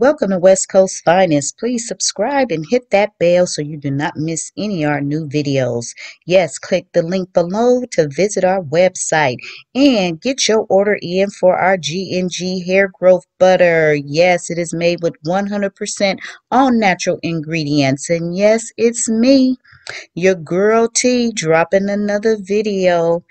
Welcome to West Coast Finest. Please subscribe and hit that bell so you do not miss any of our new videos. Yes, click the link below to visit our website and get your order in for our GNG hair growth butter. Yes, it is made with 100% all natural ingredients. And yes, it's me, your girl T, dropping another video.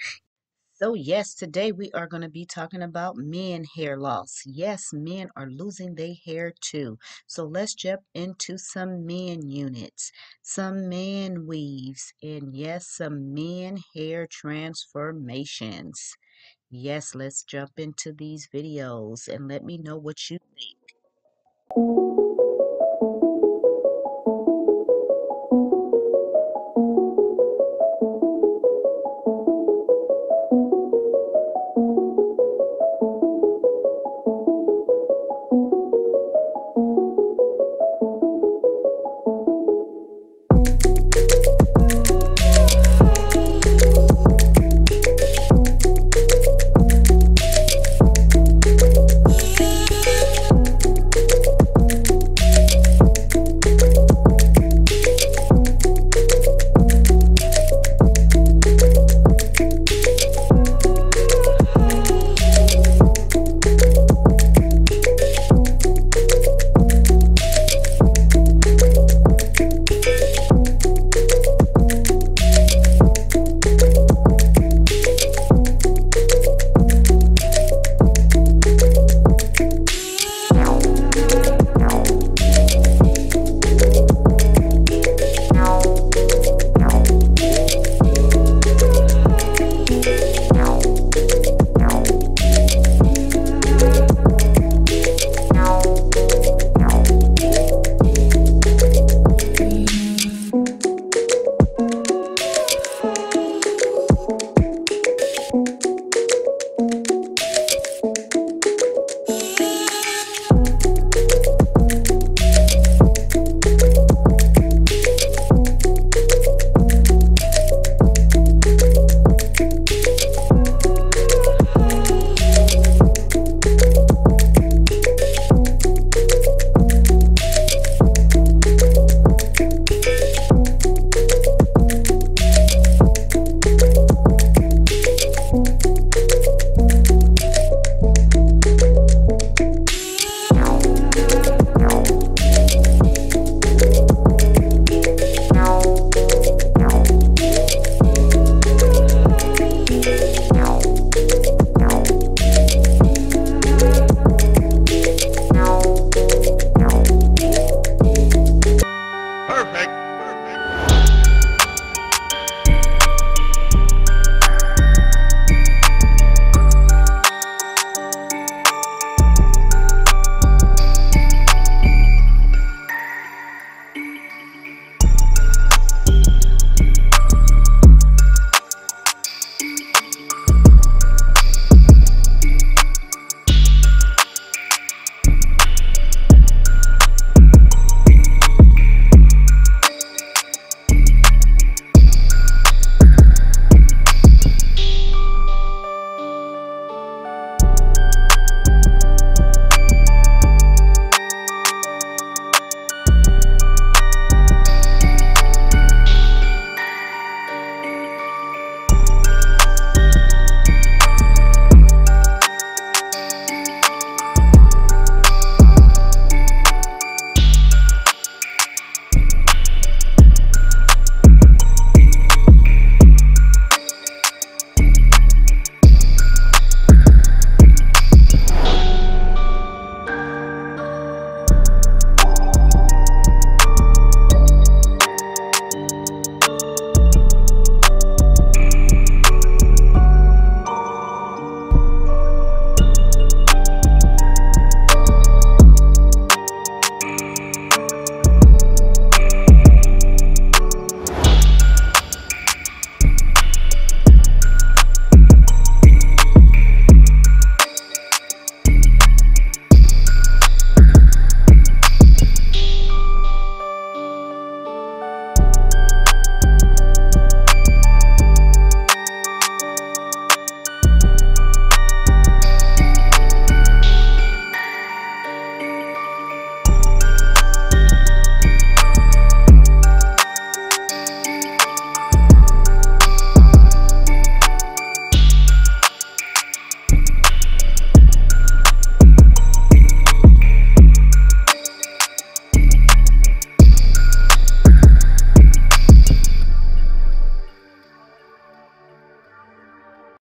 So yes, today we are going to be talking about men hair loss. Yes, men are losing their hair too. So let's jump into some MAN units, some MAN weaves, and yes, some men hair transformations. Yes, let's jump into these videos and let me know what you think.